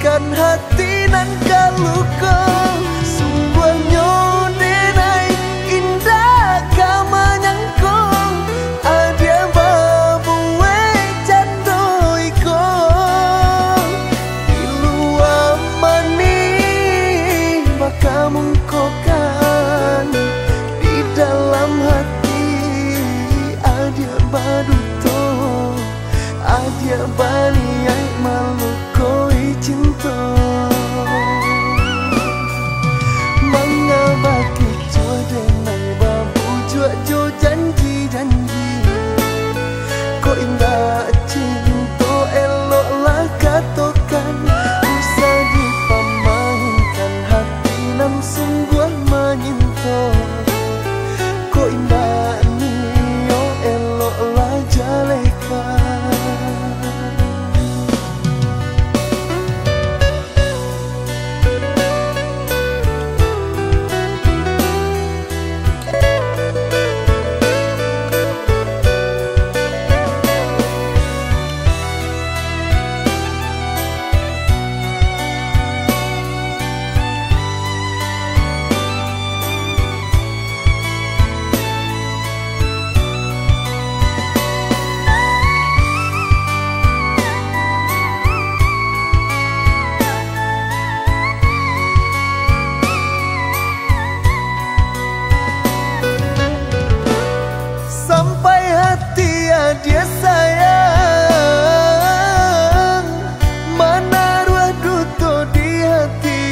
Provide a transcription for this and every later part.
kan hati nan kaluko sumbanyo denai indah kamanyangkong adia babue candoiko ilua mani maka mungkokan di dalam hati adia baduto adia baniai malu koi cinta mengapa kita dengan babu jua janji kau indah cinta eloklah katakan usah dipemainkan hati nam sungguh menyinta kau indah nio eloklah jalekan. Dia sayang mana ruah duto di hati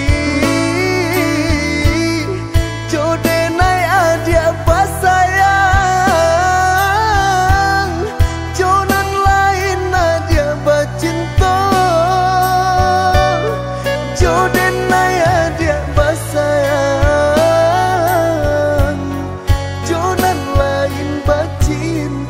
jodenai adia pas sayang jonan lain adia bacinto jodenai adia pas sayang jonan lain bacinto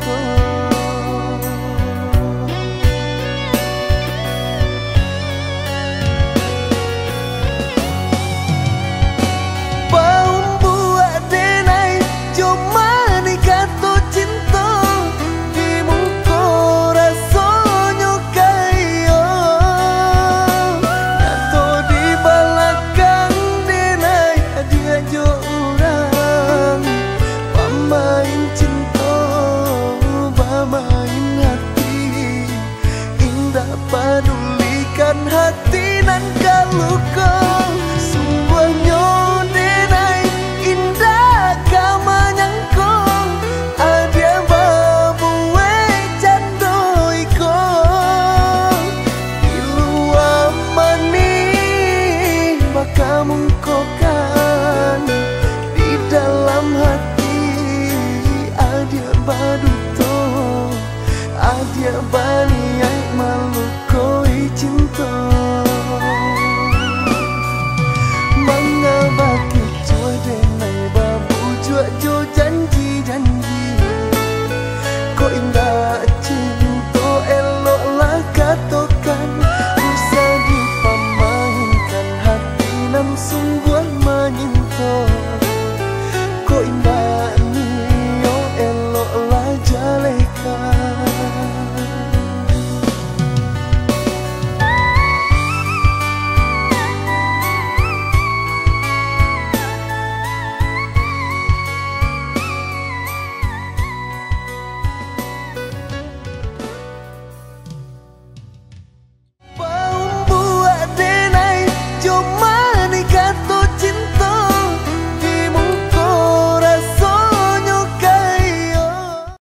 padulikan hati nan kaluko.